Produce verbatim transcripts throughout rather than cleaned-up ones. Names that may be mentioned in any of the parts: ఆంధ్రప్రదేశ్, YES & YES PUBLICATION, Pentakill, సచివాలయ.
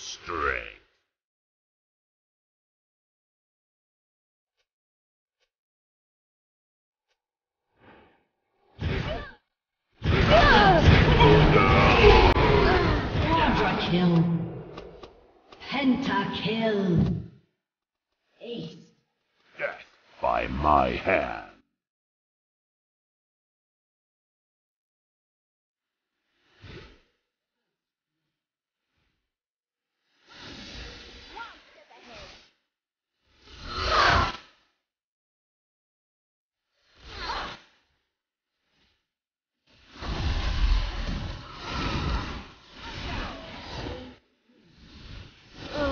strength. Pentakill. Pentakill. Ace. Death by my hand.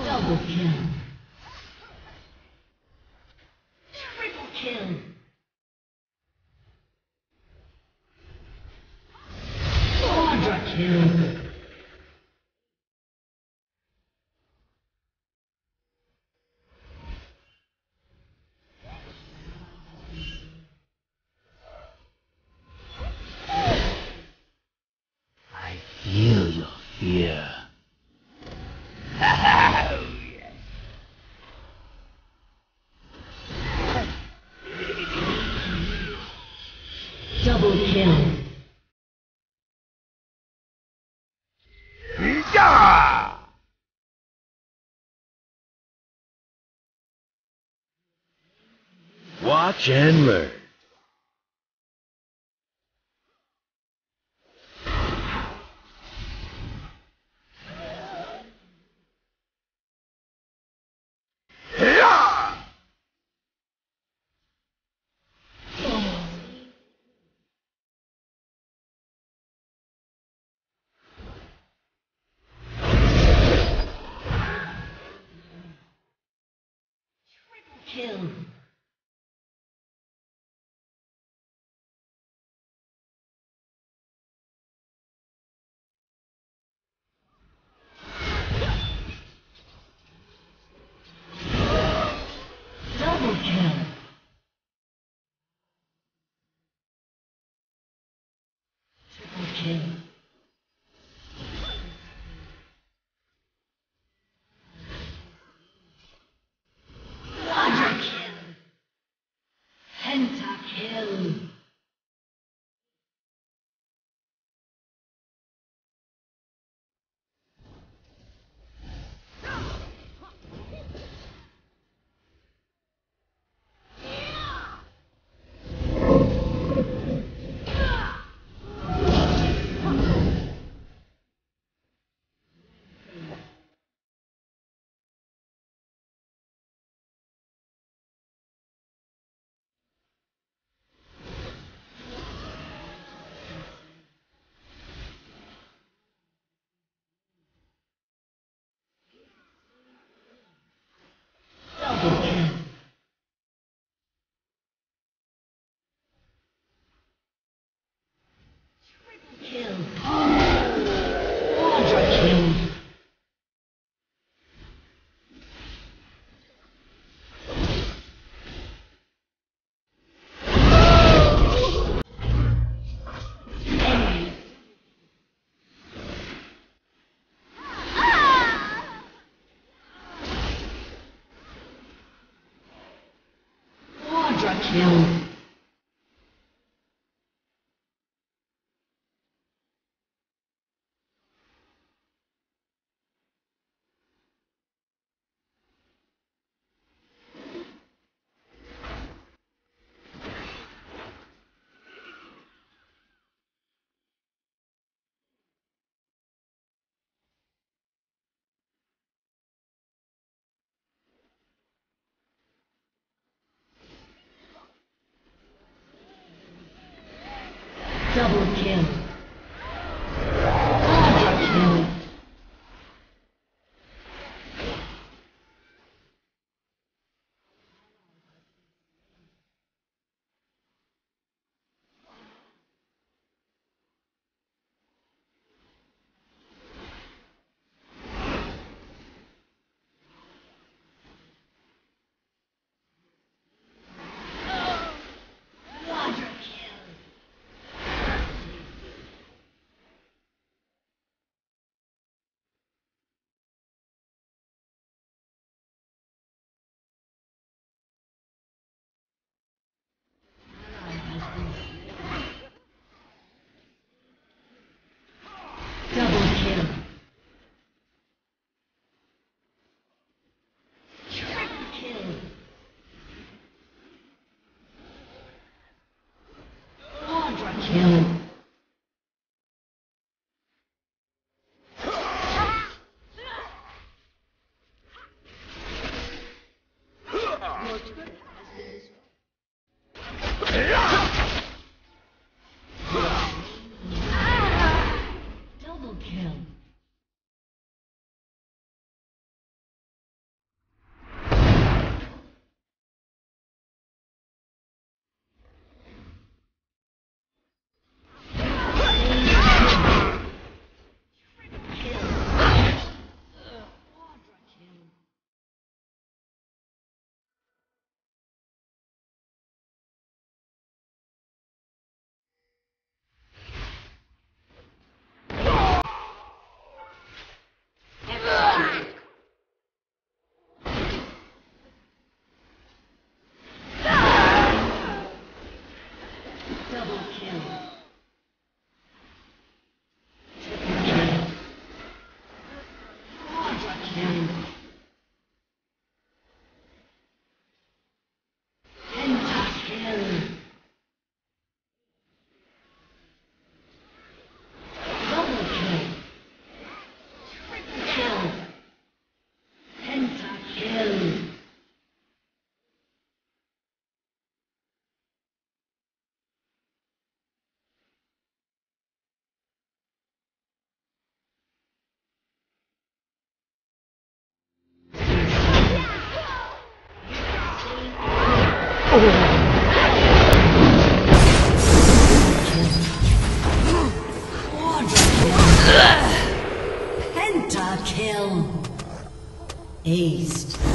Double kill. Triple kill. Quadra kill. I feel your fear. Double kill. Yeah! Watch and learn. Kill. Double kill. Triple kill. Kill. Double kill. Quadra kill. Double kill. Pentakill. Aced.